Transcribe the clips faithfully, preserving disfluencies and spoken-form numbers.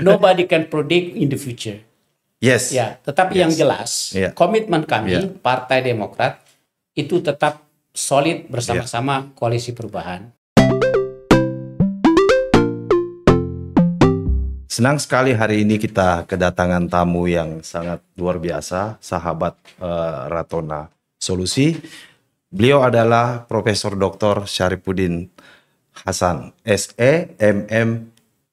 Nobody can predict in the future. Yes. Ya, tetapi yes. yang jelas yeah. komitmen kami yeah. Partai Demokrat itu tetap solid bersama-sama yeah. Koalisi Perubahan. Senang sekali hari ini kita kedatangan tamu yang sangat luar biasa, sahabat uh, Ratona Solusi. Beliau adalah Profesor Doktor Syarifuddin Hasan, S E, M M,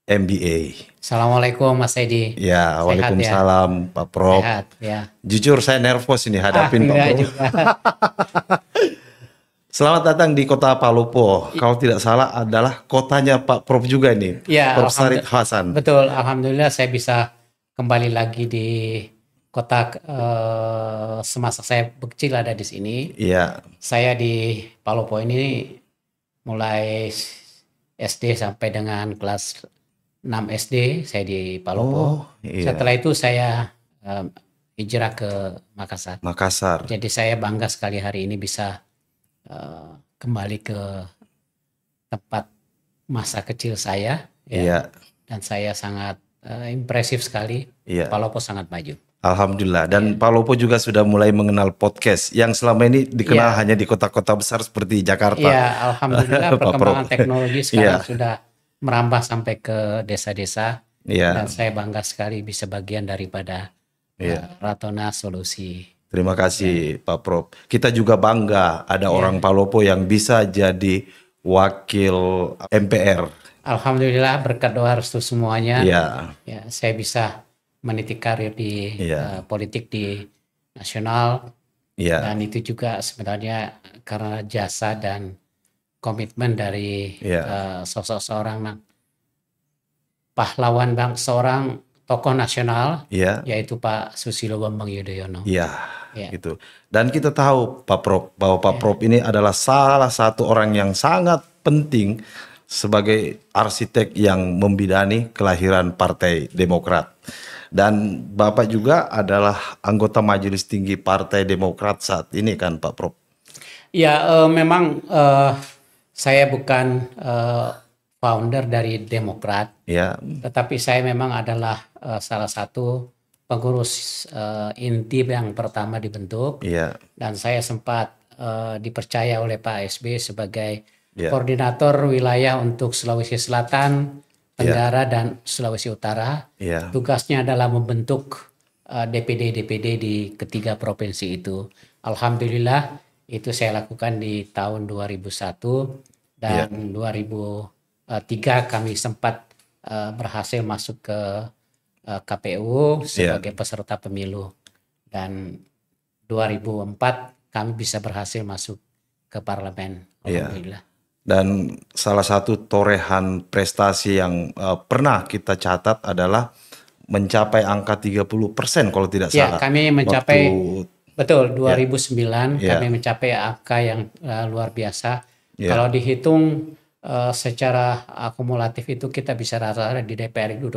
M B A. Assalamualaikum Mas Edi. Ya, waalaikumsalam ya? Pak Prof. Sehat, ya. Jujur saya nervous ini hadapin ah, Pak Prof. Juga. Selamat datang di kota Palopo. Kalau tidak salah adalah kotanya Pak Prof juga nih, ya, Prof Syarif Hasan. Betul, alhamdulillah saya bisa kembali lagi di kota eh, semasa saya kecil ada di sini. Iya. Saya di Palopo ini mulai S D sampai dengan kelas enam S D saya di Palopo. Oh, iya. Setelah itu saya eh, hijrah ke Makassar. Makassar. Jadi saya bangga sekali hari ini bisa Uh, kembali ke tempat masa kecil saya ya. Iya. Dan saya sangat uh, impresif sekali iya. Palopo sangat maju. Alhamdulillah. Dan iya. Palopo juga sudah mulai mengenal podcast yang selama ini dikenal iya. hanya di kota-kota besar seperti Jakarta. Iya, alhamdulillah perkembangan teknologi sekarang iya. sudah merambah sampai ke desa-desa iya. dan saya bangga sekali bisa bagian daripada iya. uh, Ratona Solusi. Terima kasih yeah. Pak Prof. Kita juga bangga ada yeah. orang Palopo yang bisa jadi wakil M P R. Alhamdulillah berkat doa restu semuanya. Yeah. Ya, saya bisa meniti karir di yeah. uh, politik di nasional. Yeah. Dan itu juga sebenarnya karena jasa dan komitmen dari yeah. uh, sosok seorang pahlawan bang seorang tokoh nasional, yeah. yaitu Pak Susilo Bambang Yudhoyono. Iya, yeah, yeah. gitu. Dan kita tahu Pak Prof bahwa Pak yeah. Prof ini adalah salah satu orang yang sangat penting sebagai arsitek yang membidani kelahiran Partai Demokrat. Dan Bapak juga adalah anggota Majelis Tinggi Partai Demokrat saat ini kan Pak Prof? Ya, uh, memang uh, saya bukan Uh, founder dari Demokrat, ya. Tetapi saya memang adalah uh, salah satu pengurus uh, inti yang pertama dibentuk, ya. Dan saya sempat uh, dipercaya oleh Pak S B sebagai ya. Koordinator wilayah untuk Sulawesi Selatan, Tenggara, ya. Dan Sulawesi Utara. Ya. Tugasnya adalah membentuk D P D D P D uh, di ketiga provinsi itu. Alhamdulillah itu saya lakukan di tahun dua ribu satu dan ya. dua ribu tiga kami sempat uh, berhasil masuk ke uh, K P U sebagai yeah. peserta pemilu dan dua ribu empat kami bisa berhasil masuk ke parlemen. Alhamdulillah. Yeah. Dan salah satu torehan prestasi yang uh, pernah kita catat adalah mencapai angka tiga puluh persen kalau tidak yeah, salah. Ya, kami mencapai waktu, betul dua ribu sembilan yeah. kami yeah. mencapai angka yang uh, luar biasa. Yeah. Kalau dihitung Uh, secara akumulatif itu kita bisa rata-rata di D P R itu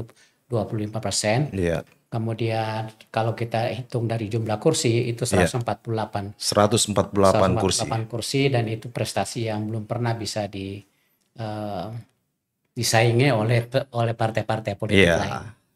dua puluh lima persen. Yeah. Kemudian kalau kita hitung dari jumlah kursi itu seratus empat puluh delapan. Yeah. seratus empat puluh delapan, seratus empat puluh delapan kursi. kursi dan itu prestasi yang belum pernah bisa di uh, disaingi oleh oleh partai-partai politik yeah. lain.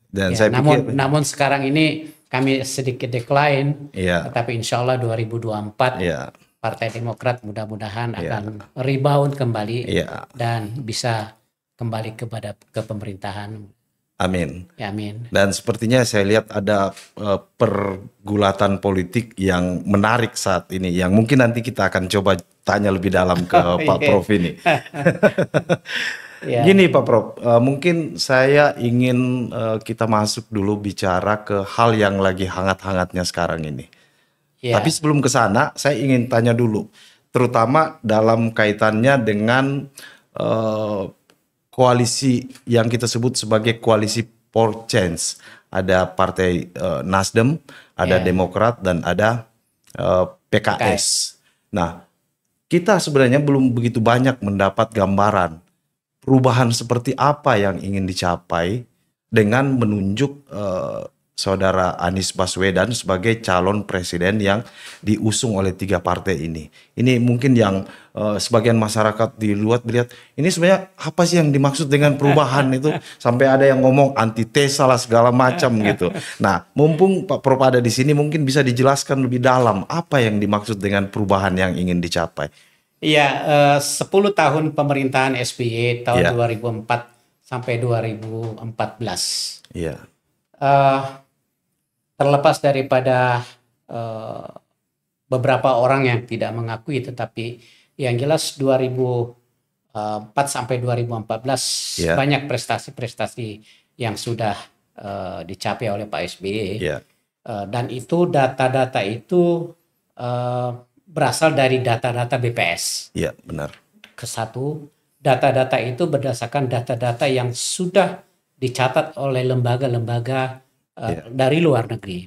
Dan yeah. saya namun pikir, namun sekarang ini kami sedikit decline, yeah. tetapi insya Allah dua ribu dua puluh empat. Yeah. Partai Demokrat mudah-mudahan yeah. akan rebound kembali yeah. dan bisa kembali kepada ke pemerintahan. Amin. Ya, amin. Dan sepertinya saya lihat ada uh, pergulatan politik yang menarik saat ini, yang mungkin nanti kita akan coba tanya lebih dalam ke Pak Prof ini. yeah. Gini Pak Prof, uh, mungkin saya ingin uh, kita masuk dulu bicara ke hal yang lagi hangat-hangatnya sekarang ini. Yeah. Tapi sebelum ke sana, saya ingin tanya dulu, terutama dalam kaitannya dengan uh, koalisi yang kita sebut sebagai koalisi for change. Ada partai uh, NasDem, ada yeah. Demokrat, dan ada uh, P K S. Okay. Nah, kita sebenarnya belum begitu banyak mendapat gambaran perubahan seperti apa yang ingin dicapai dengan menunjuk uh, Saudara Anies Baswedan sebagai calon presiden yang diusung oleh tiga partai ini. Ini mungkin yang uh, sebagian masyarakat di luar melihat ini sebenarnya apa sih yang dimaksud dengan perubahan itu, sampai ada yang ngomong antitesa lah segala macam gitu. Nah, mumpung Pak Prof ada di sini mungkin bisa dijelaskan lebih dalam apa yang dimaksud dengan perubahan yang ingin dicapai. Iya, uh, sepuluh tahun pemerintahan S B Y tahun ya. dua ribu empat sampai dua ribu empat belas. Iya. Uh, Terlepas daripada uh, beberapa orang yang tidak mengakui, tetapi yang jelas dua ribu empat sampai dua ribu empat belas yeah. banyak prestasi-prestasi yang sudah uh, dicapai oleh Pak S B Y yeah. uh, dan itu data-data itu uh, berasal dari data-data B P S. Iya yeah, benar. Kesatu, data-data itu berdasarkan data-data yang sudah dicatat oleh lembaga-lembaga Uh, yeah. dari luar negeri.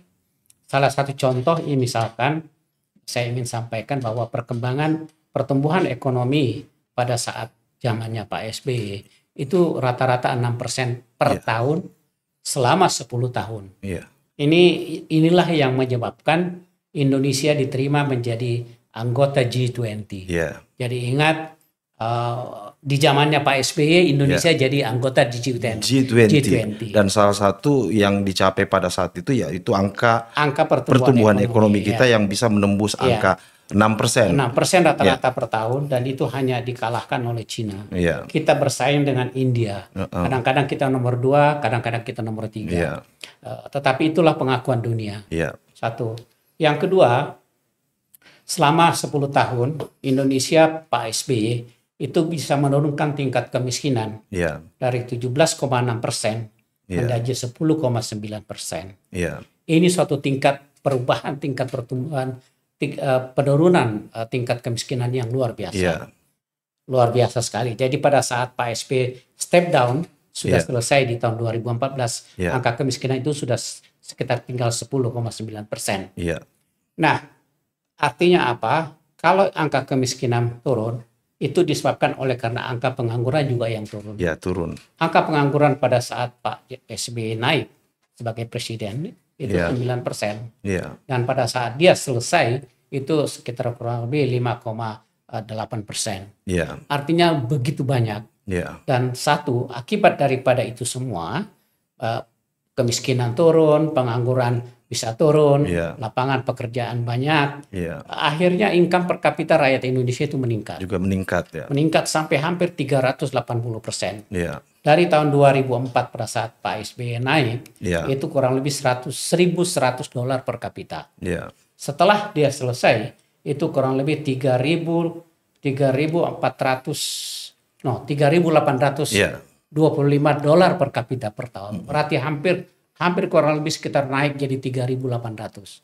Salah satu contoh ini misalkan saya ingin sampaikan bahwa perkembangan pertumbuhan ekonomi pada saat zamannya Pak S B Y itu rata-rata enam persen per yeah. tahun selama sepuluh tahun. Yeah. Ini inilah yang menyebabkan Indonesia diterima menjadi anggota G dua puluh. Yeah. Jadi ingat uh, di zamannya Pak S B Y Indonesia yeah. jadi anggota G dua puluh. G dua puluh. G dua puluh. Dan salah satu yang dicapai pada saat itu yaitu angka angka pertumbuhan, pertumbuhan ekonomi, ekonomi kita yeah. yang bisa menembus yeah. angka enam persen. enam persen rata-rata yeah. per tahun, dan itu hanya dikalahkan oleh Cina. Yeah. Kita bersaing dengan India. Kadang-kadang uh -uh. kita nomor dua, kadang-kadang kita nomor tiga. Yeah. Uh, tetapi itulah pengakuan dunia. Yeah. Satu. Yang kedua, selama sepuluh tahun Indonesia Pak S B Y itu bisa menurunkan tingkat kemiskinan yeah. dari tujuh belas koma enam persen yeah. menjadi sepuluh koma sembilan persen. Yeah. Ini suatu tingkat perubahan, tingkat pertumbuhan, ting, uh, penurunan uh, tingkat kemiskinan yang luar biasa, yeah. luar biasa sekali. Jadi pada saat Pak S B Y step down sudah yeah. selesai di tahun dua ribu empat belas, yeah. angka kemiskinan itu sudah sekitar tinggal sepuluh koma sembilan persen. Yeah. Nah, artinya apa? Kalau angka kemiskinan turun, itu disebabkan oleh karena angka pengangguran juga yang turun. Ya, turun. Angka pengangguran pada saat Pak S B Y naik sebagai presiden itu ya. sembilan persen. Ya. Dan pada saat dia selesai itu sekitar kurang lebih lima koma delapan persen. Ya. Artinya begitu banyak. Ya. Dan satu, akibat daripada itu semua, kemiskinan turun, pengangguran bisa turun, yeah. lapangan pekerjaan banyak, yeah. akhirnya income per kapita rakyat Indonesia itu meningkat. Juga meningkat ya. Meningkat sampai hampir tiga ratus delapan puluh persen. Yeah. Dari tahun dua ribu empat pada saat Pak S B Y naik, yeah. itu kurang lebih seribu seratus dolar per kapita. Yeah. Setelah dia selesai, itu kurang lebih tiga ribu delapan ratus dua puluh lima yeah. dolar per kapita per tahun. Berarti hampir hampir kurang lebih sekitar naik jadi tiga ribu delapan ratus,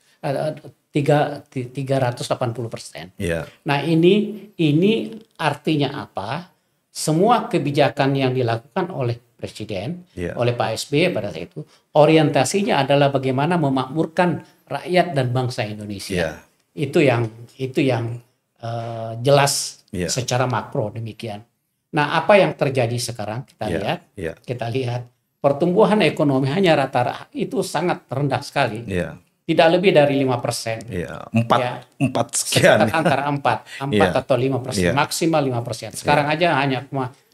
tiga ratus delapan puluh persen. Yeah. Nah ini ini artinya apa? Semua kebijakan yang dilakukan oleh presiden, yeah. oleh Pak S B Y pada saat itu orientasinya adalah bagaimana memakmurkan rakyat dan bangsa Indonesia. Yeah. Itu yang itu yang uh, jelas yeah. secara makro demikian. Nah apa yang terjadi sekarang kita yeah. lihat, yeah. kita lihat. Pertumbuhan ekonomi hanya rata-rata itu sangat rendah sekali. Yeah. Tidak lebih dari lima persen. Yeah. Empat, ya. empat sekian. Sekitar antara empat, empat yeah. atau lima persen. Yeah. Maksimal lima persen. Sekarang yeah. aja hanya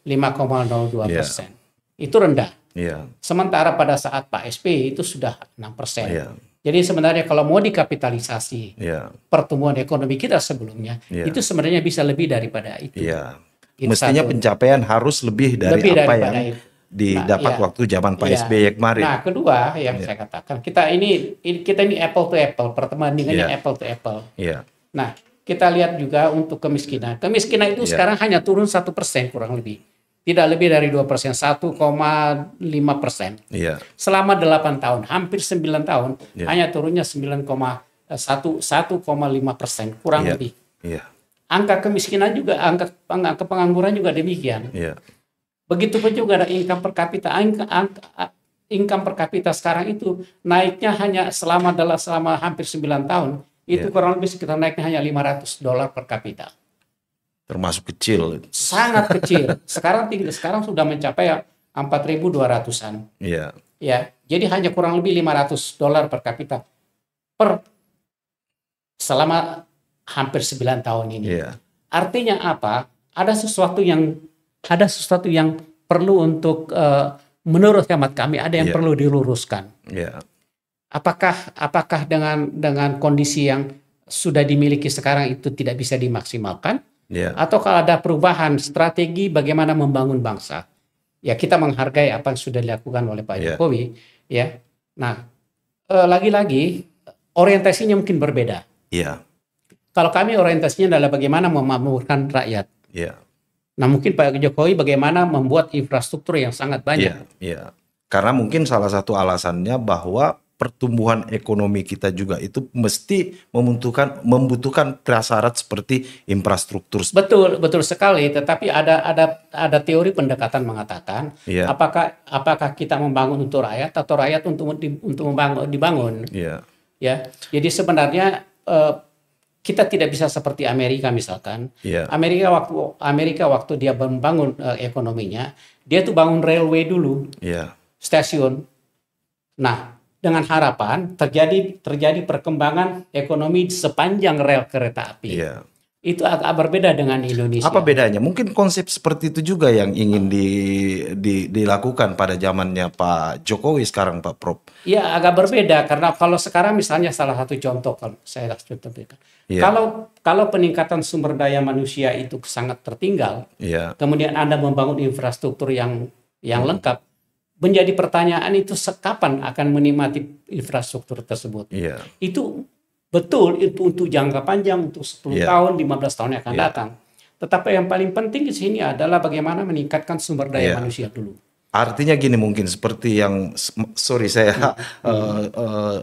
lima koma nol dua persen. Yeah. Itu rendah. Yeah. Sementara pada saat Pak S B Y itu sudah enam persen. Yeah. Jadi sebenarnya kalau mau dikapitalisasi yeah. pertumbuhan ekonomi kita sebelumnya, yeah. itu sebenarnya bisa lebih daripada itu. Yeah. Itu mestinya satu. Pencapaian harus lebih dari lebih apa yang itu. Didapat nah, iya. waktu zaman Pak iya. S B Y kemarin. Nah, kedua yang yeah. saya katakan, kita ini kita ini apple to apple, perbandingannya yeah. apple to apple. Yeah. Nah, kita lihat juga untuk kemiskinan. Kemiskinan itu yeah. sekarang hanya turun satu persen kurang lebih. Tidak lebih dari dua persen, satu koma lima persen. Yeah. Selama delapan tahun, hampir sembilan tahun, yeah. hanya turunnya sembilan koma satu persen, kurang yeah. lebih. Yeah. Angka kemiskinan juga, angka, angka pengangguran juga demikian. Yeah. Begitu pun juga ada income per kapita, income per kapita sekarang itu naiknya hanya selama adalah selama hampir sembilan tahun itu yeah. kurang lebih sekitar naiknya hanya lima ratus dolar per kapita. Termasuk kecil. Sangat kecil. Sekarang tinggi, sekarang sudah mencapai empat ribu dua ratusan. Iya. Yeah. Ya, Jadi hanya kurang lebih lima ratus dolar per kapita per selama hampir sembilan tahun ini. Yeah. Artinya apa? Ada sesuatu yang ada sesuatu yang perlu untuk uh, menurut hemat kami ada yang yeah. perlu diluruskan. Yeah. Apakah apakah dengan dengan kondisi yang sudah dimiliki sekarang itu tidak bisa dimaksimalkan? Yeah. Atau kalau ada perubahan strategi bagaimana membangun bangsa? Ya kita menghargai apa yang sudah dilakukan oleh Pak yeah. Jokowi. Ya, nah lagi-lagi orientasinya mungkin berbeda. Yeah. Kalau kami orientasinya adalah bagaimana memakmurkan rakyat. Yeah. Nah mungkin Pak Jokowi bagaimana membuat infrastruktur yang sangat banyak. Yeah. Yeah. Karena mungkin salah satu alasannya bahwa pertumbuhan ekonomi kita juga itu mesti membutuhkan membutuhkan prasyarat seperti infrastruktur. Betul, betul sekali. Tetapi ada ada ada teori pendekatan mengatakan yeah. apakah apakah kita membangun untuk rakyat atau rakyat untuk untuk membangun dibangun. Yeah. Ya. Jadi sebenarnya eh, kita tidak bisa seperti Amerika misalkan. Yeah. Amerika waktu Amerika waktu dia membangun eh, ekonominya, dia tuh bangun railway dulu. Yeah. Stasiun. Nah, dengan harapan terjadi terjadi perkembangan ekonomi sepanjang rel kereta api. Yeah. Itu agak berbeda dengan Indonesia. Apa bedanya? Mungkin konsep seperti itu juga yang ingin di, di, dilakukan pada zamannya Pak Jokowi sekarang Pak Prof. Iya, agak berbeda karena kalau sekarang misalnya salah satu contoh kalau saya contohkan. Yeah. Kalau kalau peningkatan sumber daya manusia itu sangat tertinggal, yeah. kemudian Anda membangun infrastruktur yang yang hmm. lengkap. Menjadi pertanyaan itu sekapan akan menikmati infrastruktur tersebut. Yeah. Itu betul itu untuk jangka panjang untuk sepuluh yeah. tahun, lima belas tahun yang akan yeah. datang. Tetapi yang paling penting di sini adalah bagaimana meningkatkan sumber daya yeah. manusia dulu. Artinya gini mungkin seperti yang sorry saya mm-hmm. uh, uh,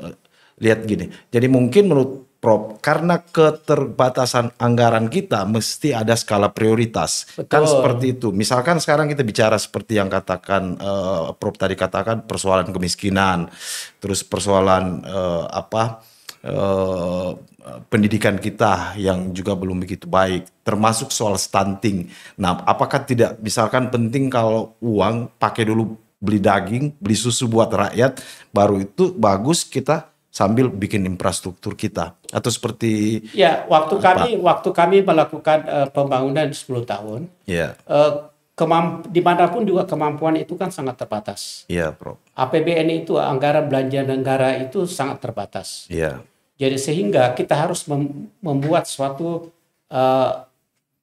lihat gini. Jadi mungkin menurut Prof, karena keterbatasan anggaran kita mesti ada skala prioritas. Betul. Kan seperti itu. Misalkan sekarang kita bicara seperti yang katakan uh, Prof tadi katakan persoalan kemiskinan, terus persoalan uh, apa uh, pendidikan kita yang juga belum begitu baik, termasuk soal stunting. Nah, apakah tidak misalkan penting kalau uang pakai dulu beli daging, beli susu buat rakyat, baru itu bagus kita sambil bikin infrastruktur kita atau seperti ya waktu apa? kami waktu kami melakukan uh, pembangunan sepuluh tahun ya yeah. uh, dimanapun juga kemampuan itu kan sangat terbatas ya yeah, Prof. A P B N itu anggaran belanja negara itu sangat terbatas ya yeah. Jadi sehingga kita harus mem membuat suatu uh,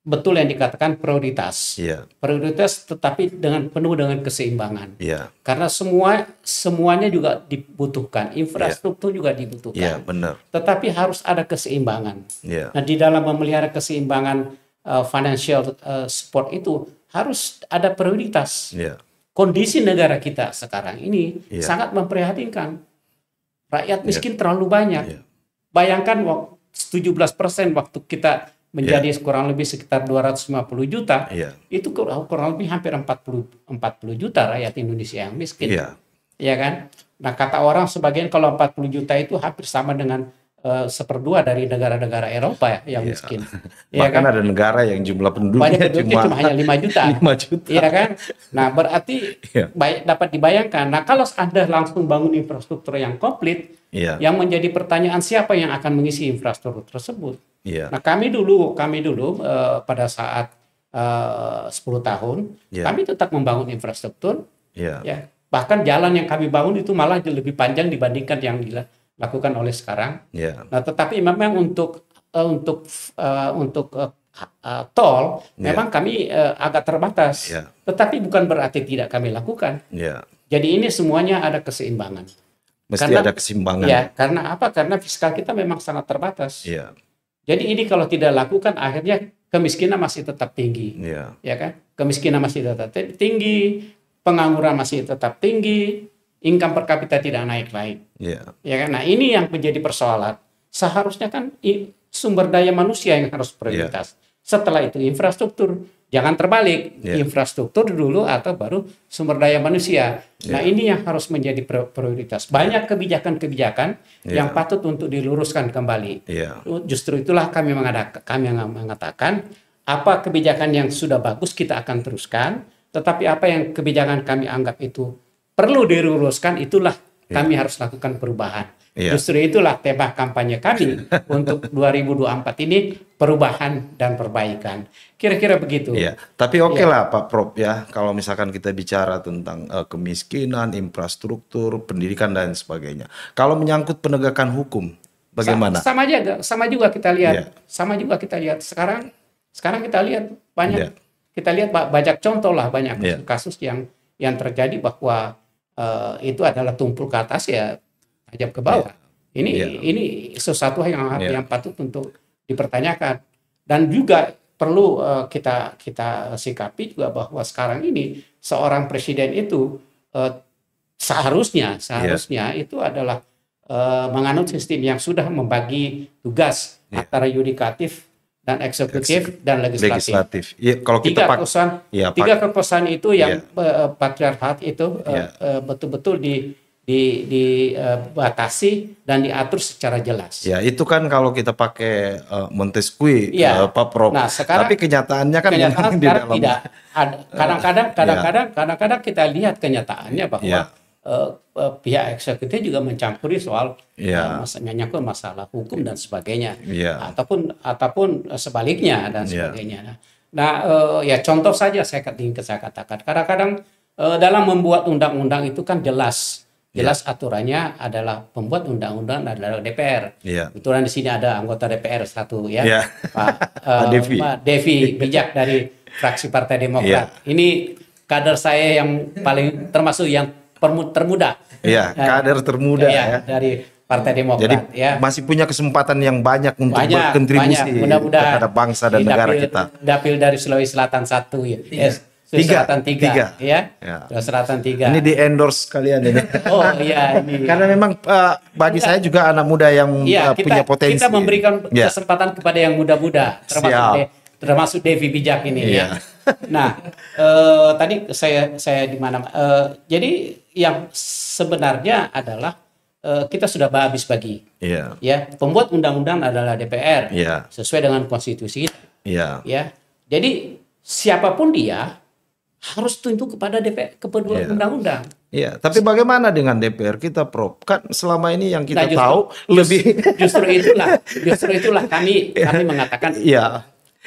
betul yang dikatakan prioritas yeah. prioritas tetapi dengan penuh dengan keseimbangan yeah. karena semua semuanya juga dibutuhkan infrastruktur yeah. juga dibutuhkan yeah, benar. Tetapi harus ada keseimbangan yeah. Nah di dalam memelihara keseimbangan uh, financial uh, support itu harus ada prioritas yeah. Kondisi negara kita sekarang ini yeah. sangat memprihatinkan, rakyat miskin yeah. terlalu banyak yeah. Bayangkan tujuh belas persen waktu kita menjadi yeah. kurang lebih sekitar dua ratus lima puluh juta, yeah. itu kurang, kurang lebih hampir empat puluh juta rakyat Indonesia yang miskin, yeah. ya kan? Nah kata orang sebagian kalau empat puluh juta itu hampir sama dengan uh, seperdua dari negara-negara Eropa yang yeah. miskin. Ya bahkan kan? Ada negara yang jumlah penduduknya cuma, cuma hanya lima juta, lima juta. Ya kan? Nah berarti yeah. baik, dapat dibayangkan. Nah kalau Anda langsung bangun infrastruktur yang komplit, yeah. yang menjadi pertanyaan siapa yang akan mengisi infrastruktur tersebut? Yeah. Nah kami dulu, kami dulu uh, pada saat uh, sepuluh tahun, yeah. kami tetap membangun infrastruktur. Yeah. Ya. Bahkan jalan yang kami bangun itu malah lebih panjang dibandingkan yang dilakukan oleh sekarang. Yeah. Nah tetapi memang untuk uh, untuk uh, untuk uh, uh, tol, yeah. memang kami uh, agak terbatas. Yeah. Tetapi bukan berarti tidak kami lakukan. Yeah. Jadi ini semuanya ada keseimbangan. Mesti karena, ada keseimbangan. Ya, karena apa? Karena fiskal kita memang sangat terbatas. Yeah. Jadi ini kalau tidak lakukan akhirnya kemiskinan masih tetap tinggi, yeah. ya kan? Kemiskinan masih tetap tinggi, pengangguran masih tetap tinggi, income per kapita tidak naik-naik, yeah. ya kan? Nah ini yang menjadi persoalan. Seharusnya kan sumber daya manusia yang harus prioritas. Yeah. Setelah itu infrastruktur, jangan terbalik, yeah. infrastruktur dulu atau baru sumber daya manusia. Yeah. Nah ini yang harus menjadi prioritas. Banyak kebijakan-kebijakan yeah. yang patut untuk diluruskan kembali. Yeah. Justru itulah kami mengatakan, kami mengatakan apa kebijakan yang sudah bagus kita akan teruskan, tetapi apa yang kebijakan kami anggap itu perlu diluruskan itulah Kami yeah. harus lakukan perubahan. Yeah. Justru itulah tema kampanye kami untuk dua ribu dua puluh empat ini, perubahan dan perbaikan. Kira-kira begitu. Yeah. Tapi oke okay yeah. lah Pak Prof ya, kalau misalkan kita bicara tentang uh, kemiskinan, infrastruktur, pendidikan dan sebagainya. Kalau menyangkut penegakan hukum, bagaimana? Sama, sama aja, sama juga kita lihat. Yeah. Sama juga kita lihat sekarang. Sekarang kita lihat banyak. Yeah. Kita lihat banyak contoh lah, banyak yeah. kasus yang yang terjadi bahwa Uh, itu adalah tumpul ke atas ya tajam ke bawah. Yeah. Ini yeah. ini sesuatu yang yeah. yang patut untuk dipertanyakan. Dan juga perlu uh, kita kita sikapi juga bahwa sekarang ini seorang presiden itu uh, seharusnya seharusnya yeah. itu adalah uh, menganut sistem yang sudah membagi tugas yeah. antara yudikatif dan eksekutif, eksekutif dan legislatif. legislatif. Ya, kalau kita tiga keputusan, ya, tiga keputusan itu yang ya. patriarkat itu betul-betul ya. uh, uh, dibatasi di, di, uh, dan diatur secara jelas. Ya itu kan kalau kita pakai uh, Montesquieu, ya. uh, Pak Prof. Nah, sekarang, tapi kenyataannya kan kenyataan di dalam. Tidak. Kadang-kadang, kadang-kadang, kadang-kadang kita lihat kenyataannya bahwa ya. Uh, uh, pihak eksekutif juga mencampuri soal yeah. uh, menyangkut masalah hukum dan sebagainya, yeah. ataupun ataupun sebaliknya dan sebagainya. Yeah. Nah, uh, ya contoh saja saya ingin saya katakan. Kadang-kadang uh, dalam membuat undang-undang itu kan jelas, jelas yeah. aturannya adalah pembuat undang-undang adalah D P R. Yeah. Kebetulan di sini ada anggota D P R satu ya, yeah. Pak uh, Devi. Devi Bijak dari fraksi Partai Demokrat. Yeah. Ini kader saya yang paling termasuk yang termuda, ya kader termuda ya, ya. dari Partai Demokrat. Jadi ya. masih punya kesempatan yang banyak untuk banyak, berkontribusi banyak. Mudah terhadap bangsa dan dapil, negara kita. Dapil dari Sulawesi Selatan satu ya, ya. Sulawesi Selatan tiga, tiga. Ya. ya, Sulawesi Selatan tiga. Ini di endorse kalian ini. Oh iya, ini. Karena memang uh, bagi kita, saya juga anak muda yang ya, uh, kita, punya potensi. Kita memberikan ya. kesempatan kepada yang muda-muda, termasuk de, termasuk Devi Bijak ini. Ya. Ya. Nah, uh, tadi saya saya di mana? Uh, jadi yang sebenarnya adalah uh, kita sudah habis bagi. Yeah. Ya, pembuat undang-undang adalah D P R yeah. sesuai dengan konstitusi. Yeah. Ya, jadi siapapun dia harus tunduk kepada D P R, kepada yeah. undang-undang. Iya, tapi bagaimana dengan D P R kita, Prof? Kan selama ini yang kita nah, justru, tahu just, lebih justru itulah, justru itulah kami kami mengatakan. Yeah.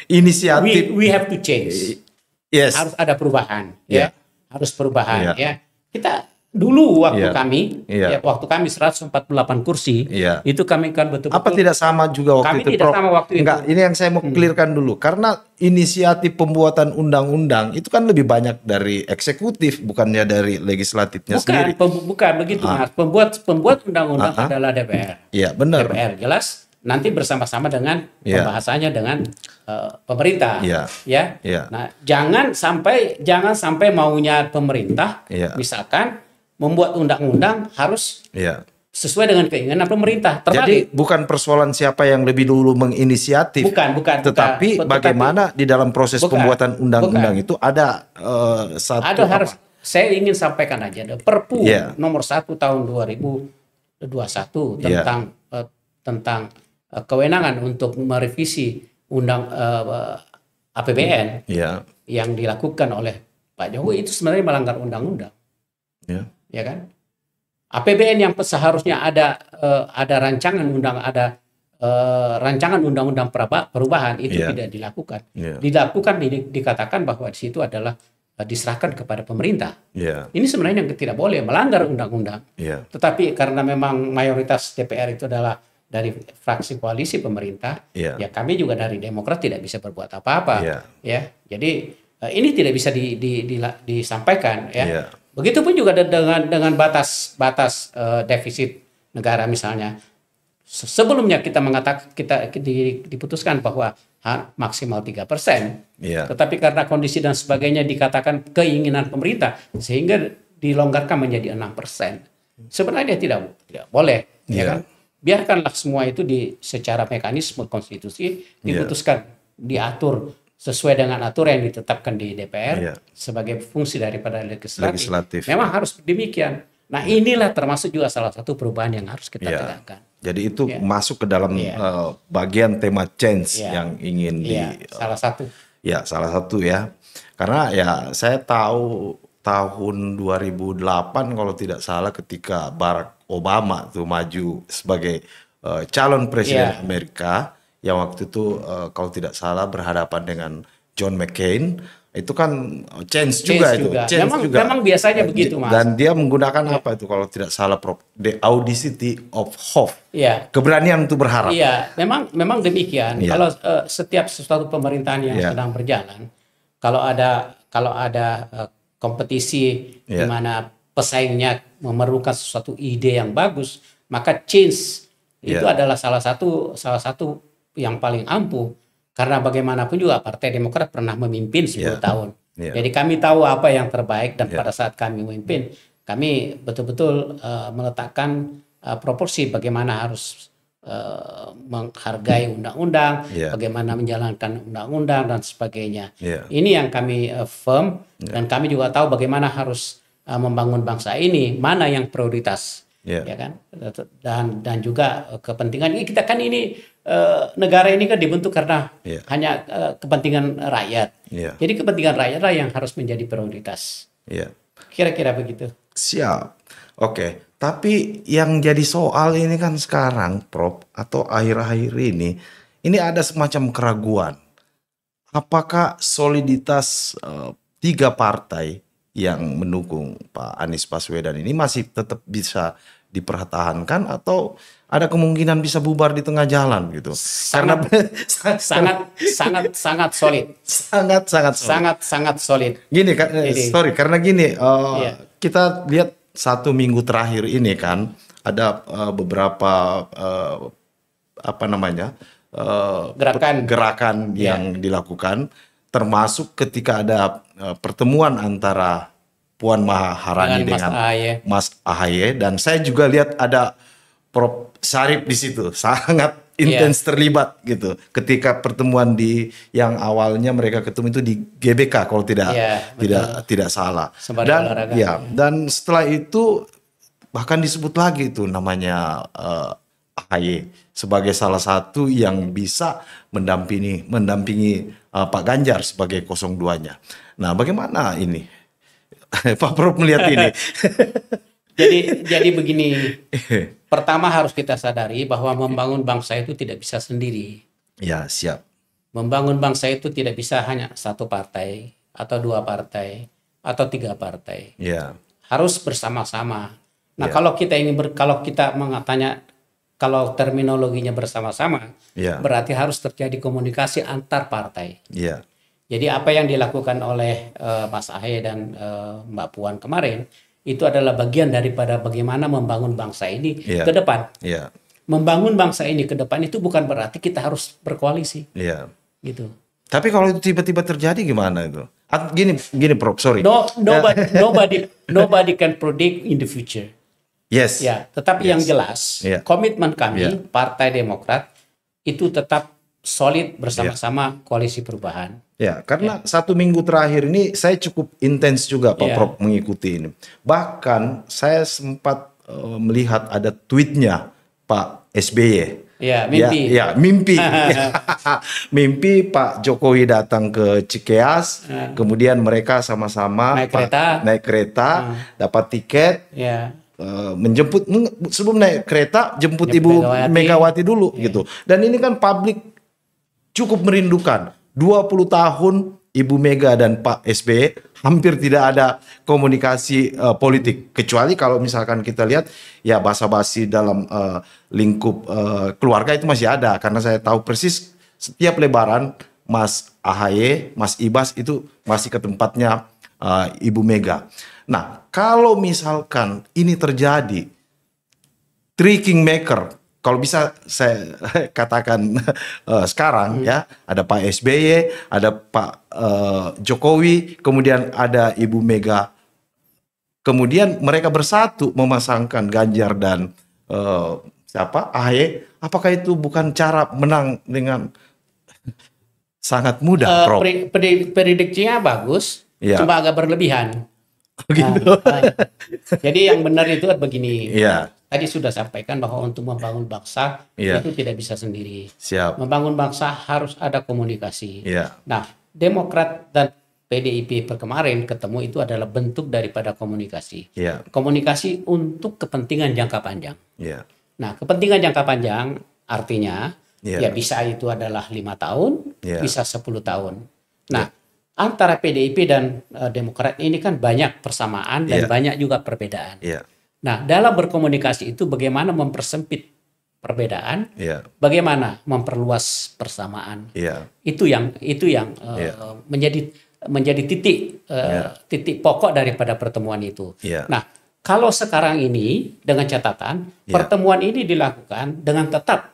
Inisiatif. We, we have to change. Yes. Harus ada perubahan, yeah. ya. Harus perubahan, yeah. ya. Kita dulu waktu yeah. kami, yeah. ya, waktu kami seratus empat puluh delapan kursi, yeah. itu kami kan betul-betul. Apa tidak sama juga waktu kami itu? Kami tidak Prof. sama waktu Enggak, itu. Ini yang saya mau clearkan hmm. dulu, karena inisiatif pembuatan undang-undang itu kan lebih banyak dari eksekutif, bukannya dari legislatifnya bukan, sendiri. Bukan, bukan begitu, ah. Mas. Pembuat pembuat undang-undang ah. adalah D P R. Iya, benar. D P R jelas. Nanti bersama-sama dengan yeah. pembahasannya dengan uh, pemerintah, yeah. ya. Yeah. Nah, jangan sampai jangan sampai maunya pemerintah, yeah. misalkan membuat undang-undang harus yeah. sesuai dengan keinginan pemerintah. Terbalik. Jadi bukan persoalan siapa yang lebih dulu menginisiatif, bukan, bukan. Tetapi bukan, bagaimana bukan. di dalam proses bukan, pembuatan undang-undang itu ada uh, satu. Ada harus. Saya ingin sampaikan aja, ada Perpu yeah. nomor satu tahun dua ribu dua puluh satu tentang yeah. uh, tentang kewenangan untuk merevisi undang uh, A P B N yeah. yang dilakukan oleh Pak Jokowi itu sebenarnya melanggar undang-undang, yeah. ya kan? A P B N yang seharusnya ada uh, ada rancangan undang ada uh, rancangan undang-undang perubahan itu yeah. tidak dilakukan, yeah. dilakukan di, dikatakan bahwa di situ adalah uh, diserahkan kepada pemerintah. Yeah. Ini sebenarnya yang tidak boleh melanggar undang-undang, yeah. tetapi karena memang mayoritas D P R itu adalah dari fraksi koalisi pemerintah, yeah. ya kami juga dari Demokrat tidak bisa berbuat apa-apa, yeah. ya. Jadi uh, ini tidak bisa di, di, di, disampaikan, ya. Yeah. Begitupun juga dengan dengan batas-batas uh, defisit negara misalnya. Sebelumnya kita mengatakan kita diputuskan bahwa ha, maksimal tiga persen, yeah. tetapi karena kondisi dan sebagainya dikatakan keinginan pemerintah sehingga dilonggarkan menjadi enam persen. Sebenarnya tidak tidak boleh, yeah. ya kan? Biarkanlah semua itu di secara mekanisme konstitusi diputuskan, yeah. diatur sesuai dengan aturan yang ditetapkan di D P R yeah. sebagai fungsi daripada legislatif. legislatif. Memang harus demikian. Nah inilah termasuk juga salah satu perubahan yang harus kita yeah. tegakkan. Jadi itu yeah. masuk ke dalam yeah. uh, bagian tema change yeah. yang ingin yeah. di... Uh, salah satu. Ya, salah satu ya. Karena ya saya tahu... tahun dua ribu delapan kalau tidak salah, ketika Barack Obama tuh maju sebagai uh, calon presiden yeah. Amerika, yang waktu itu uh, kalau tidak salah berhadapan dengan John McCain, itu kan chance, chance juga, juga itu. Chance memang, juga. Memang biasanya dan begitu, Mas. Dan dia menggunakan yeah. apa itu kalau tidak salah, the audacity of hope. Yeah. Keberanian untuk berharap. Iya, yeah. memang memang demikian. Yeah. Kalau uh, setiap sesuatu pemerintahan yang yeah. sedang berjalan, kalau ada kalau ada uh, kompetisi yeah. di mana pesaingnya memerlukan sesuatu ide yang bagus, maka change yeah. itu adalah salah satu salah satu yang paling ampuh, karena bagaimanapun juga Partai Demokrat pernah memimpin sepuluh yeah. tahun. Yeah. Jadi kami tahu apa yang terbaik, dan yeah. pada saat kami memimpin, kami betul-betul uh, meletakkan uh, proporsi bagaimana harus uh, menghargai undang-undang, yeah. bagaimana menjalankan undang-undang dan sebagainya. Yeah. Ini yang kami uh, firm. Yeah. Dan kami juga tahu bagaimana harus uh, membangun bangsa ini, mana yang prioritas, yeah. ya kan? Dan dan juga uh, kepentingan ini, kita kan ini uh, negara ini kan dibentuk karena yeah. hanya uh, kepentingan rakyat. Yeah. Jadi kepentingan rakyatlah yang harus menjadi prioritas. Yeah. Kira-kira begitu. Siap. Oke. Okay. Tapi yang jadi soal ini kan sekarang, Prof, atau akhir-akhir ini, ini ada semacam keraguan. Apakah soliditas uh, tiga partai yang mendukung Pak Anies Baswedan ini masih tetap bisa dipertahankan, atau ada kemungkinan bisa bubar di tengah jalan gitu? Sangat, karena sangat sangat sangat solid. Sangat sangat solid. sangat sangat solid. Gini kan, sorry, karena gini uh, yeah. kita lihat satu minggu terakhir ini kan ada uh, beberapa uh, apa namanya uh, gerakan gerakan yeah. yang dilakukan, termasuk ketika ada uh, pertemuan antara Puan Maharani dengan, dengan Mas A H Y, dan saya juga lihat ada Prof Syarif di situ sangat intens yeah. terlibat gitu ketika pertemuan di yang awalnya mereka ketemu itu di G B K kalau tidak yeah, tidak betul. tidak salah. Sembari dan olahraga. ya dan setelah itu bahkan disebut lagi itu namanya uh, A H Y sebagai salah satu yang bisa mendampingi mendampingi uh, Pak Ganjar sebagai nol dua-nya. Nah, bagaimana ini Pak Prof melihat ini? Jadi jadi begini, pertama harus kita sadari bahwa membangun bangsa itu tidak bisa sendiri. Ya, siap. Membangun bangsa itu tidak bisa hanya satu partai atau dua partai atau tiga partai. Ya. Harus bersama-sama. Nah, ya. kalau kita ingin ber, kalau kita mengatanya kalau terminologinya bersama-sama, ya. berarti harus terjadi komunikasi antar partai. Ya. Jadi apa yang dilakukan oleh uh, Mas Ahy dan uh, Mbak Puan kemarin, itu adalah bagian daripada bagaimana membangun bangsa ini yeah. ke depan. Yeah. Membangun bangsa ini ke depan itu bukan berarti kita harus berkoalisi. Yeah. Gitu. Tapi kalau itu tiba-tiba terjadi gimana itu? Gini, gini Prof, sorry. No, nobody, nobody, nobody can predict in the future. Yes. Ya. Tetapi yes. yang jelas, yeah. komitmen kami yeah. Partai Demokrat itu tetap solid bersama-sama yeah. Koalisi Perubahan. Ya, karena ya. satu minggu terakhir ini saya cukup intens juga Pak ya. Prof mengikuti ini. Bahkan saya sempat uh, melihat ada tweetnya Pak S B Y. Ya, mimpi. Ya, ya mimpi. ya. Mimpi Pak Jokowi datang ke Cikeas, ya. kemudian mereka sama-sama naik kereta, naik kereta hmm. dapat tiket. Ya. Menjemput sebelum naik kereta jemput, jemput Ibu Megawati, Megawati dulu ya. gitu. Dan ini kan publik cukup merindukan. dua puluh tahun Ibu Mega dan Pak S B Y hampir tidak ada komunikasi uh, politik, kecuali kalau misalkan kita lihat ya basa-basi dalam uh, lingkup uh, keluarga itu masih ada, karena saya tahu persis setiap Lebaran Mas A H Y, Mas Ibas itu masih ke tempatnya uh, Ibu Mega. Nah, kalau misalkan ini terjadi, tricking maker kalau bisa saya katakan uh, sekarang hmm. ya, ada Pak S B Y, ada Pak uh, Jokowi, kemudian ada Ibu Mega. Kemudian mereka bersatu memasangkan Ganjar dan uh, siapa? A H Y. Apakah itu bukan cara menang dengan sangat mudah, uh, Prof? Prediksinya bagus, ya. cuma agak berlebihan. Gitu. Nah, nah. Jadi yang benar itu begini. Iya. Tadi sudah sampaikan bahwa untuk membangun bangsa yeah. itu tidak bisa sendiri. Siap. Membangun bangsa harus ada komunikasi. Yeah. Nah, Demokrat dan P D I P kemarin ketemu itu adalah bentuk daripada komunikasi. Yeah. Komunikasi untuk kepentingan jangka panjang. Yeah. Nah, kepentingan jangka panjang artinya yeah. ya bisa itu adalah lima tahun, yeah. bisa sepuluh tahun. Nah, yeah. antara P D I P dan uh, Demokrat ini kan banyak persamaan dan yeah. banyak juga perbedaan. Yeah. Nah, dalam berkomunikasi itu bagaimana mempersempit perbedaan, yeah. bagaimana memperluas persamaan, yeah. itu yang itu yang uh, yeah. menjadi menjadi titik uh, yeah. titik pokok daripada pertemuan itu. Yeah. Nah, kalau sekarang ini dengan catatan yeah. pertemuan ini dilakukan dengan tetap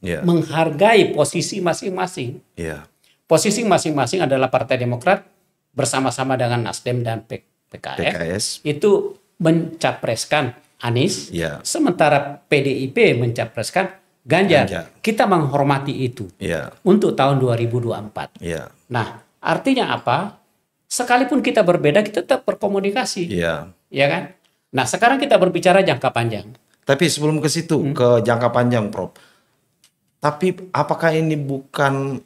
yeah. menghargai posisi masing-masing. Yeah. Posisi masing-masing adalah Partai Demokrat bersama-sama dengan NasDem dan P K S itu mencapreskan Anies, yeah. sementara P D I P mencapreskan Ganjar. Ganjar. Kita menghormati itu yeah. untuk tahun dua ribu dua puluh empat. Yeah. Nah, artinya apa? Sekalipun kita berbeda, kita tetap berkomunikasi, yeah. ya kan? Nah, sekarang kita berbicara jangka panjang. Tapi sebelum ke situ, hmm. ke jangka panjang, Prof. Tapi apakah ini bukan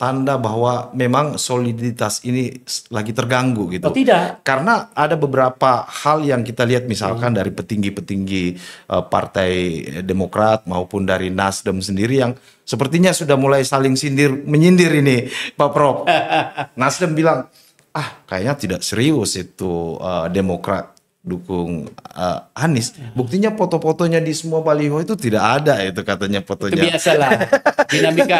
tanda bahwa memang soliditas ini lagi terganggu gitu? Oh, tidak. Karena ada beberapa hal yang kita lihat misalkan hmm. dari petinggi-petinggi uh, Partai Demokrat maupun dari NasDem sendiri yang sepertinya sudah mulai saling sindir menyindir ini, Pak Prof. NasDem bilang, ah kayaknya tidak serius itu uh, Demokrat dukung uh, Anies. Buktinya foto-fotonya di semua baliho itu tidak ada itu katanya fotonya. Itu biasalah. Dinamika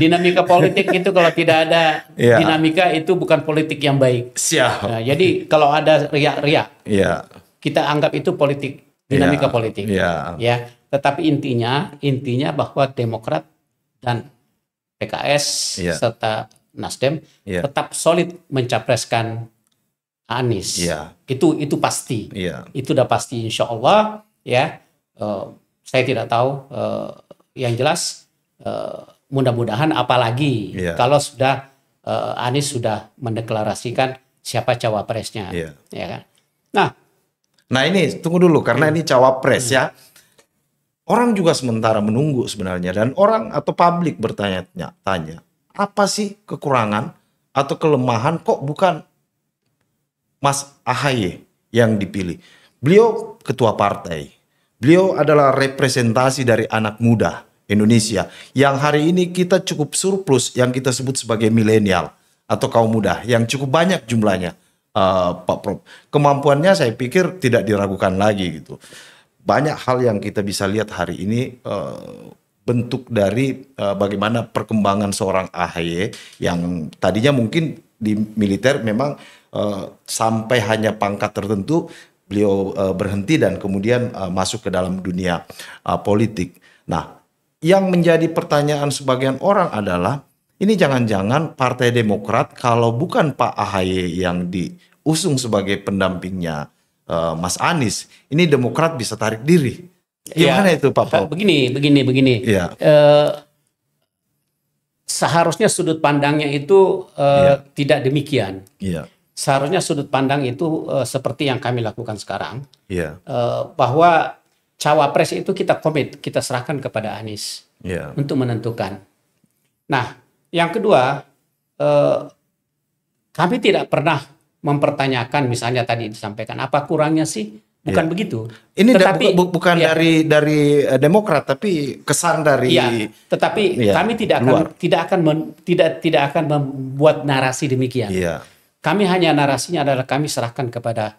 dinamika politik itu kalau tidak ada yeah. dinamika itu bukan politik yang baik. Siap. Nah, jadi kalau ada riak-riak, yeah. kita anggap itu politik, dinamika yeah. politik. Yeah. Ya. Tetapi intinya intinya bahwa Demokrat dan P K S yeah. serta NasDem yeah. tetap solid mencapreskan Anies, yeah. itu itu pasti, yeah. itu udah pasti insya Allah ya. Uh, saya tidak tahu, uh, yang jelas uh, mudah-mudahan apalagi yeah. kalau sudah uh, Anies sudah mendeklarasikan siapa cawapresnya, yeah. ya kan? Nah, nah ini tunggu dulu karena ini cawapres hmm. ya. Orang juga sementara menunggu sebenarnya dan orang atau publik bertanya-tanya apa sih kekurangan atau kelemahan kok bukan Mas A H Y yang dipilih. Beliau ketua partai. Beliau adalah representasi dari anak muda Indonesia. Yang hari ini kita cukup surplus yang kita sebut sebagai milenial atau kaum muda. Yang cukup banyak jumlahnya uh, Pak Prof. Kemampuannya saya pikir tidak diragukan lagi gitu. Banyak hal yang kita bisa lihat hari ini uh, bentuk dari uh, bagaimana perkembangan seorang A H Y yang tadinya mungkin di militer memang Uh, sampai hanya pangkat tertentu beliau uh, berhenti dan kemudian uh, masuk ke dalam dunia uh, politik. Nah, yang menjadi pertanyaan sebagian orang adalah ini jangan-jangan Partai Demokrat kalau bukan Pak A H Y yang diusung sebagai pendampingnya uh, Mas Anies, ini Demokrat bisa tarik diri. Gimana ya, itu Pak Paul? Begini, begini, begini. Ya. Uh, seharusnya sudut pandangnya itu uh, ya. tidak demikian. Iya. Seharusnya sudut pandang itu uh, seperti yang kami lakukan sekarang, yeah. uh, bahwa cawapres itu kita komit, kita serahkan kepada Anies yeah. untuk menentukan. Nah, yang kedua, uh, kami tidak pernah mempertanyakan, misalnya tadi disampaikan apa kurangnya sih, bukan yeah. begitu. Ini tetapi, bu bu bukan yeah. dari dari Demokrat, tapi kesan dari. Yeah. Tetapi yeah, kami tidak akan luar. tidak akan men, tidak tidak akan membuat narasi demikian. Yeah. Kami hanya narasinya adalah kami serahkan kepada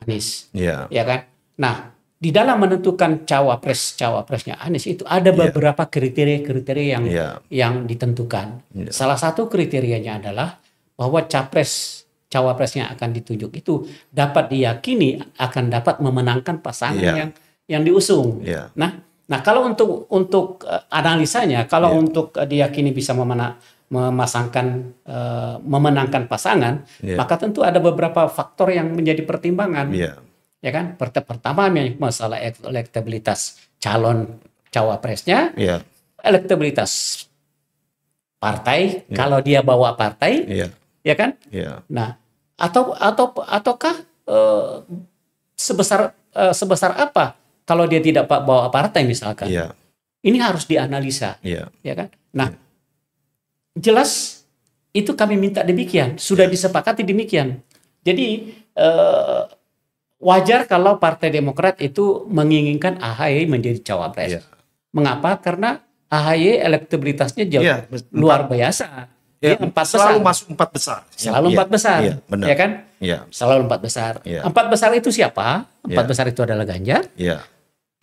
Anies, yeah. ya kan? Nah, di dalam menentukan cawapres cawapresnya Anies itu ada beberapa yeah. kriteria-kriteria yang yeah. yang ditentukan. Yeah. Salah satu kriterianya adalah bahwa capres cawapresnya akan ditunjuk itu dapat diyakini akan dapat memenangkan pasangan yeah. yang yang diusung. Yeah. Nah, nah kalau untuk untuk analisanya, kalau yeah. untuk diyakini bisa memenang. memasangkan uh, memenangkan pasangan yeah. maka tentu ada beberapa faktor yang menjadi pertimbangan yeah. ya kan. Pertama masalah elektabilitas calon cawapresnya, yeah. elektabilitas partai yeah. kalau dia bawa partai yeah. ya kan yeah. Nah, atau atau ataukah uh, sebesar uh, sebesar apa kalau dia tidak bawa partai misalkan yeah. ini harus dianalisa yeah. ya kan. Nah yeah. jelas Itu kami minta demikian, sudah disepakati demikian. Jadi eh, wajar kalau Partai Demokrat itu menginginkan A H Y menjadi cawapres. Yeah. Mengapa? Karena A H Y elektabilitasnya jauh yeah, luar biasa. Ya, empat selalu besar. masuk empat besar. Selalu ya, empat besar, ya, benar. ya kan? Ya. Selalu empat besar. Ya. Empat besar itu siapa? Empat ya. besar itu adalah Ganjar, ya.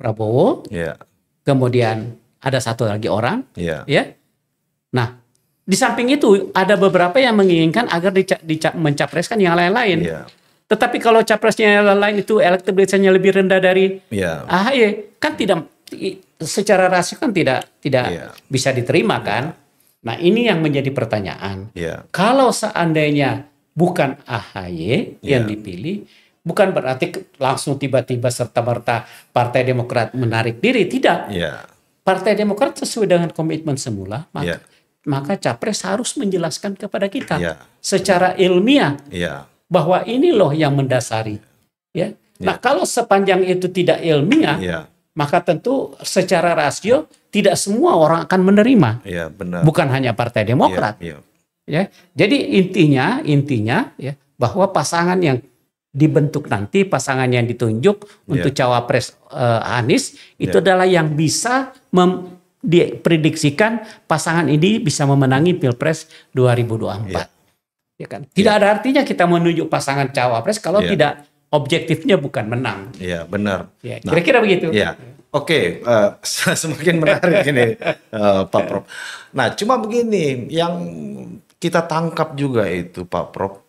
Prabowo, ya. kemudian ada satu lagi orang, ya. ya. Nah, di samping itu ada beberapa yang menginginkan agar mencapreskan yang lain-lain. Ya. Tetapi kalau capresnya yang lain itu elektabilitasnya lebih rendah dari ya. A H Y, kan tidak secara rasio kan tidak tidak ya. bisa diterima kan? Ya. Nah, ini yang menjadi pertanyaan. Yeah. Kalau seandainya bukan A H Y yeah. yang dipilih, bukan berarti langsung tiba-tiba serta-merta Partai Demokrat menarik diri. Tidak. Yeah. Partai Demokrat sesuai dengan komitmen semula, maka, yeah. maka capres harus menjelaskan kepada kita yeah. secara ilmiah yeah. bahwa ini loh yang mendasari. Ya. Yeah. Nah, kalau sepanjang itu tidak ilmiah, yeah. maka tentu secara rasio tidak semua orang akan menerima. Ya, benar. Bukan hanya Partai Demokrat. Ya, ya. ya. Jadi intinya, intinya ya bahwa pasangan yang dibentuk nanti, pasangan yang ditunjuk ya. untuk cawapres uh, Anies itu ya. adalah yang bisa diprediksikan pasangan ini bisa memenangi Pilpres dua ribu dua puluh empat. Ya. Ya kan? Tidak ya. ada artinya kita menunjuk pasangan cawapres kalau ya. tidak objektifnya bukan menang. Iya, benar. Ya, kira-kira nah, begitu. Iya. Oke, uh, semakin menarik ini uh, Pak Prof. Nah, cuma begini, yang kita tangkap juga itu Pak Prof,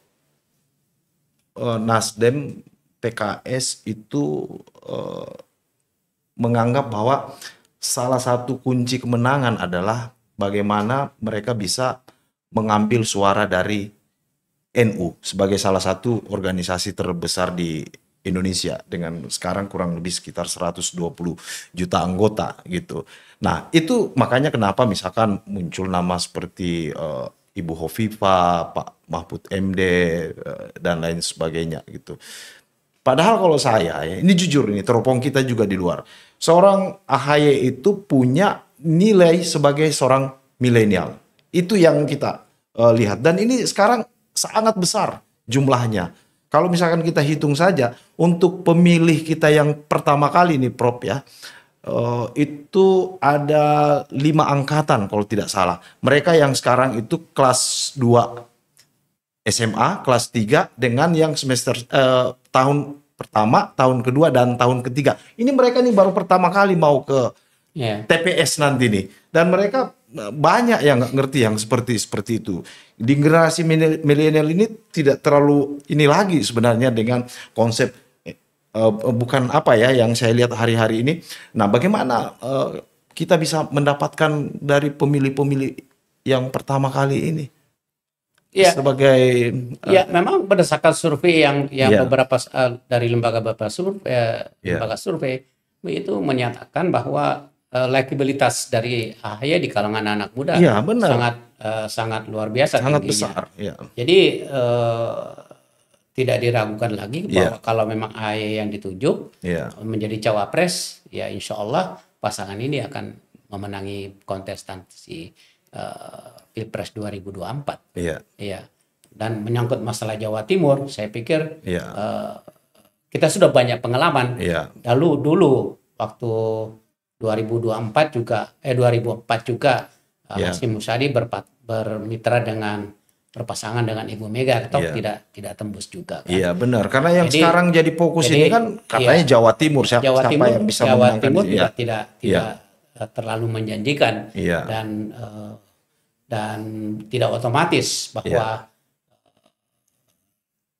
uh, NasDem, P K S itu uh, menganggap bahwa salah satu kunci kemenangan adalah bagaimana mereka bisa mengambil suara dari N U sebagai salah satu organisasi terbesar di Indonesia dengan sekarang kurang lebih sekitar seratus dua puluh juta anggota gitu. Nah, itu makanya kenapa misalkan muncul nama seperti uh, Ibu Hovifa, Pak Mahfud M D uh, dan lain sebagainya gitu. Padahal kalau saya ya, ini jujur ini teropong kita juga di luar. Seorang A H Y itu punya nilai sebagai seorang milenial. Itu yang kita uh, lihat dan ini sekarang sangat besar jumlahnya. Kalau misalkan kita hitung saja untuk pemilih kita yang pertama kali nih Prof ya, uh, itu ada lima angkatan kalau tidak salah. Mereka yang sekarang itu kelas dua S M A, kelas tiga dengan yang semester uh, tahun pertama, tahun kedua dan tahun ketiga. Ini mereka nih baru pertama kali mau ke yeah. T P S nanti nih dan mereka banyak yang nggak ngerti yang seperti seperti itu. Di generasi milenial ini tidak terlalu ini lagi sebenarnya dengan konsep uh, bukan apa ya yang saya lihat hari-hari ini. Nah, bagaimana uh, kita bisa mendapatkan dari pemilih-pemilih yang pertama kali ini ya. sebagai uh, ya memang berdasarkan survei yang yang ya. beberapa uh, dari lembaga beberapa survei uh, ya. lembaga survei itu menyatakan bahwa elektabilitas dari A H Y di kalangan anak muda ya, benar. sangat uh, sangat luar biasa, sangat tingginya. besar. Ya. Jadi uh, tidak diragukan lagi bahwa ya. kalau memang A H Y yang ditunjuk ya. menjadi cawapres, ya insya Allah pasangan ini akan memenangi kontestasi uh, Pilpres dua ribu dua puluh empat. Iya. Ya. Dan menyangkut masalah Jawa Timur, saya pikir ya. uh, kita sudah banyak pengalaman. Ya. Lalu dulu waktu dua ribu dua puluh empat juga eh dua ribu empat juga yeah. Hasyim Musyadi bermitra dengan berpasangan dengan Ibu Mega atau yeah. tidak tidak tembus juga kan. Iya yeah, benar karena yang jadi, sekarang jadi fokus jadi, ini kan katanya yeah. Jawa Timur siapa, Jawa Timur, siapa yang bisa Jawa menangkan Timur ini, tidak ya. tidak tidak yeah. terlalu menjanjikan yeah. dan uh, dan tidak otomatis bahwa yeah.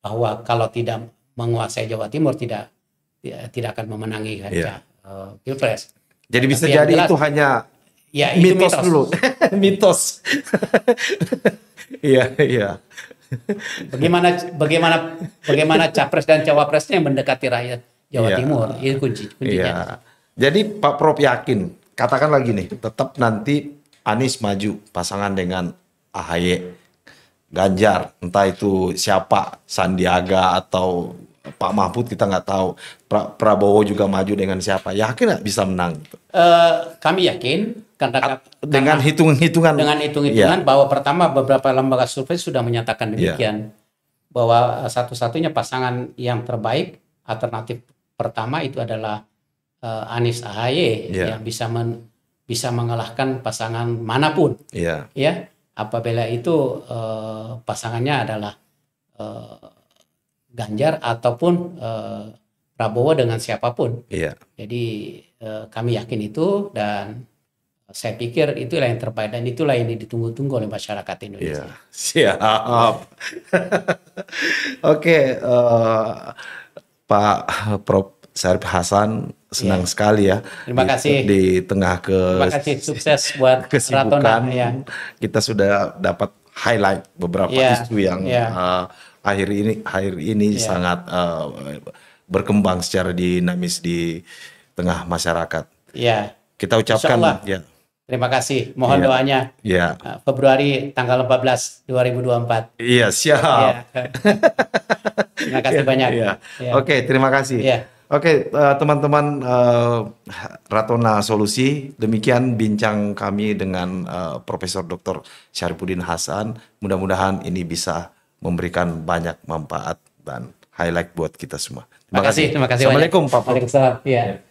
bahwa kalau tidak menguasai Jawa Timur tidak tidak akan memenangi yeah. Pilpres. Jadi tapi bisa jadi jelas, itu hanya ya, itu mitos, mitos dulu. Mitos. Iya, iya. Bagaimana bagaimana bagaimana capres dan cawapresnya yang mendekati rakyat Jawa ya. Timur, itu kunci kuncinya. Ya. Jadi Pak Prof yakin, katakan lagi nih, tetap nanti Anies maju pasangan dengan A H Y, Ganjar, entah itu siapa, Sandiaga atau Pak Mahfud kita nggak tahu, pra Prabowo juga maju dengan siapa, yakin nggak bisa menang? Uh, kami yakin Kata, dengan hitung-hitungan dengan hitung-hitungan yeah. bahwa pertama beberapa lembaga survei sudah menyatakan demikian yeah. bahwa satu-satunya pasangan yang terbaik alternatif pertama itu adalah uh, Anies A H Y yeah. yang bisa men, bisa mengalahkan pasangan manapun yeah. ya apabila itu uh, pasangannya adalah uh, Ganjar ataupun uh, Prabowo dengan siapapun yeah. jadi uh, kami yakin itu dan saya pikir itulah yang terbaik dan itulah yang ditunggu-tunggu oleh masyarakat Indonesia. Yeah. Siap. Oke, okay, uh, Pak Prof Syarif Hasan, senang yeah. sekali ya. Terima di, kasih. Di tengah ke. Terima kasih, sukses buat kesibukan. Ratona, ya. Kita sudah dapat highlight beberapa yeah. isu yang yeah. uh, akhir ini akhir ini yeah. sangat uh, berkembang secara dinamis di tengah masyarakat. Iya. Yeah. Kita ucapkan ya. Terima kasih. Mohon ya. doanya. Ya. Februari tanggal empat belas dua ribu dua puluh empat. Iya, siap. Ya. Terima kasih ya, banyak. Ya. Ya. Oke, terima kasih. Ya. Oke, teman-teman uh, uh, Ratona Solusi, demikian bincang kami dengan uh, Profesor Doktor Syarifuddin Hasan. Mudah-mudahan ini bisa memberikan banyak manfaat dan highlight buat kita semua. Terima, terima kasih. Terima kasih. Assalamualaikum, Pak Prof. Waalaikumsalam. Ya. Ya.